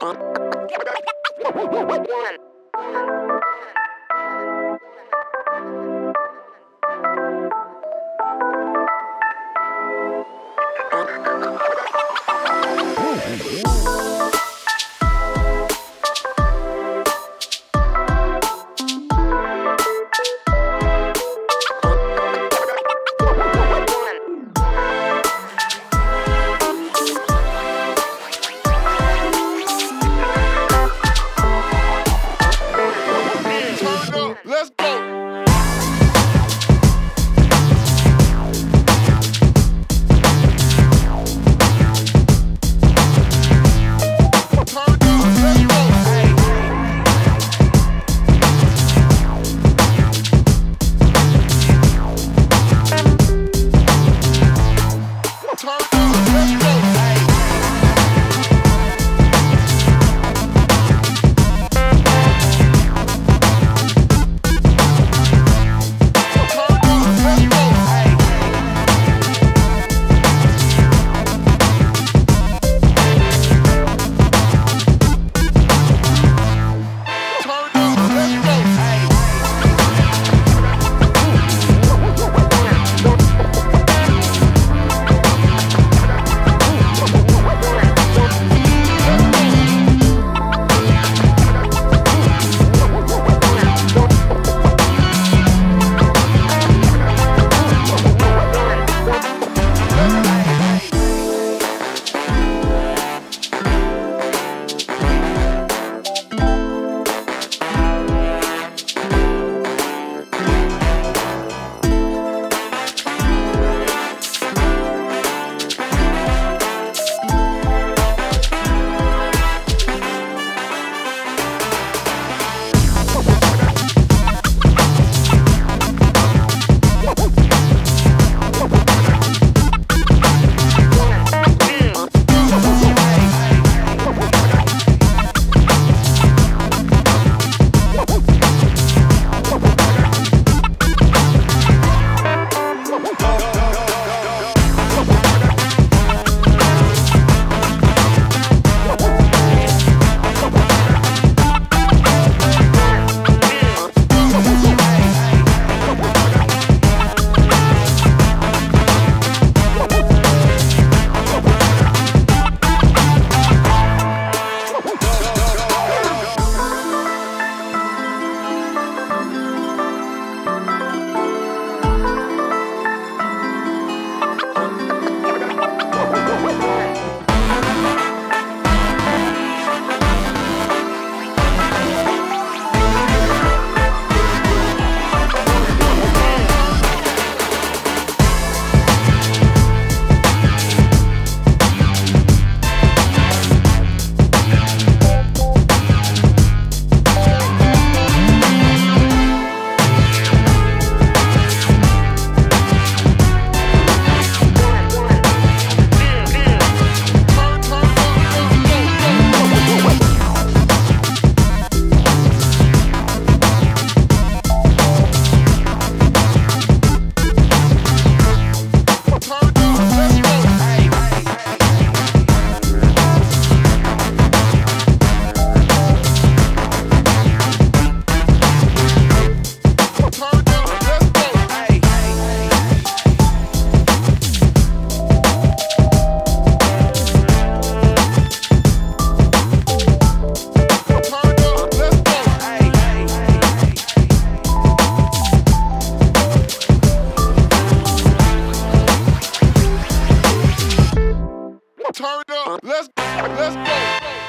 Turn up, let's go.